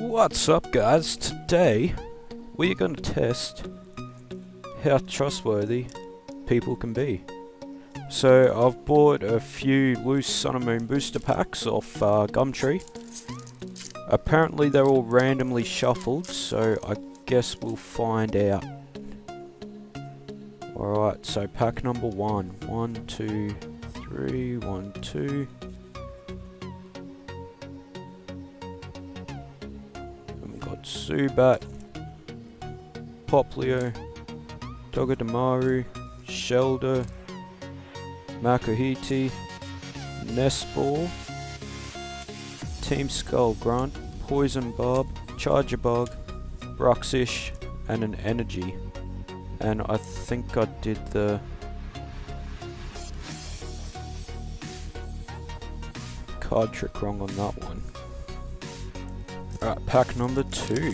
What's up, guys? Today we're gonna test how trustworthy people can be. So I've bought a few loose Sun and Moon booster packs off Gumtree. Apparently they're all randomly shuffled, so I guess we'll find out. Alright, so pack number 1, 1, 2, 3, 1, 2. Zubat, Poplio, Togedemaru, Shellder, Makuhiti, Nest Ball, Team Skull Grunt, Poison Barb, Charger Bug, Bruxish, and an Energy. And I think I did the card trick wrong on that one. Alright, pack number 2.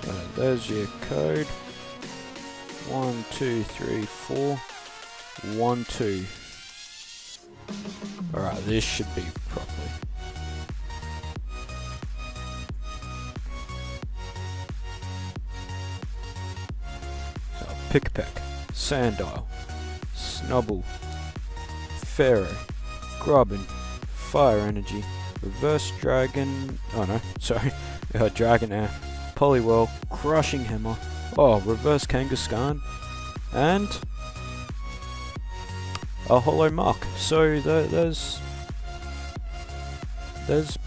So there's your code. 1, 2, 3, 4, 1, 2. Alright, this should be properly. So Pick-a-Peck, Sandile, Snubbull, Pharaoh, grubbin', fire energy, reverse dragon, oh no, sorry, Dragonair, Poliwhirl, crushing hammer, oh, reverse Kangaskhan, and a hollow mark. So there's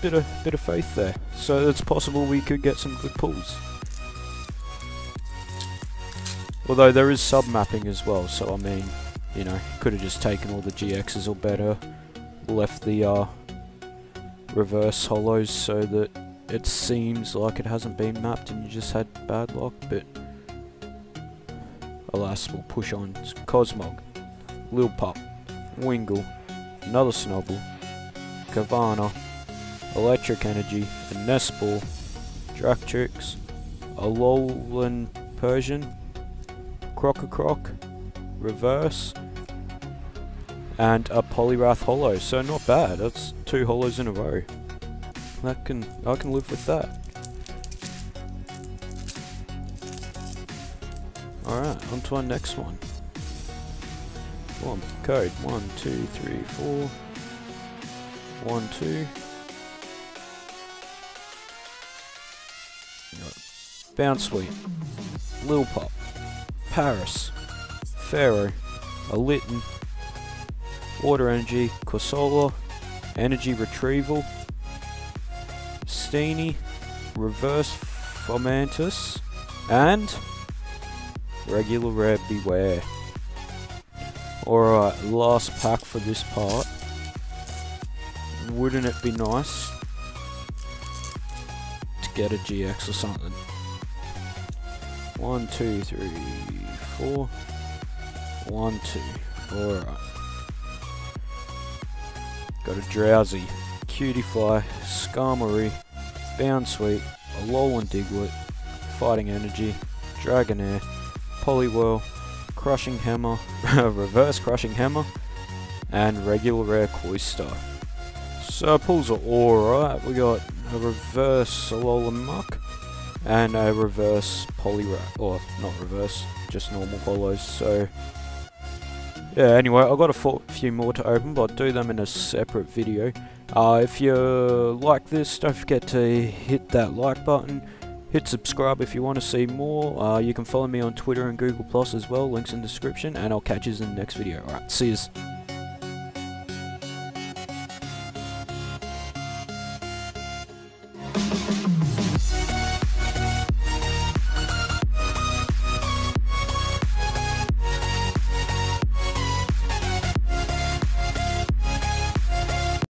bit of faith there. So it's possible we could get some good pulls. Although there is sub mapping as well, so I mean, you know, could have just taken all the GXs or better, left the reverse hollows so that it seems like it hasn't been mapped and you just had bad luck, but alas, we'll push on. It's Cosmog, Lil Pup, Wingull, another Snubbull, Kavana, Electric Energy, a Nespul, Dractrix, Alolan Persian, Croc-a-Croc, reverse, and a Poliwrath holo, so not bad. That's 2 holos in a row. I can live with that. Alright, on to our next one. Code 1, 2, 3, 4, 1, 2. Bounceweed, Lil Pop, Paris, Pharaoh, a Litten, Water Energy, Corsola, Energy Retrieval, Steenie, Reverse Fomantis, and regular rare beware. Alright, last pack for this part. Wouldn't it be nice to get a GX or something? 1, 2, 3, 4. 1, 2. Alright. Got a drowsy, Cutiefly, Skarmory, Bounceweed, Alolan Diglett, Fighting Energy, Dragonair, Poliwhirl, Crushing Hammer, reverse Crushing Hammer, and regular rare Coystar. So pulls are alright. We got a reverse Alolan Muck and a reverse Poliwrath, or not reverse, just normal holos, so yeah, anyway, I've got a few more to open, but I'll do them in a separate video. If you like this, don't forget to hit that like button. Hit subscribe if you want to see more. You can follow me on Twitter and Google+ as well. Links in the description, and I'll catch you in the next video. Alright, see yous.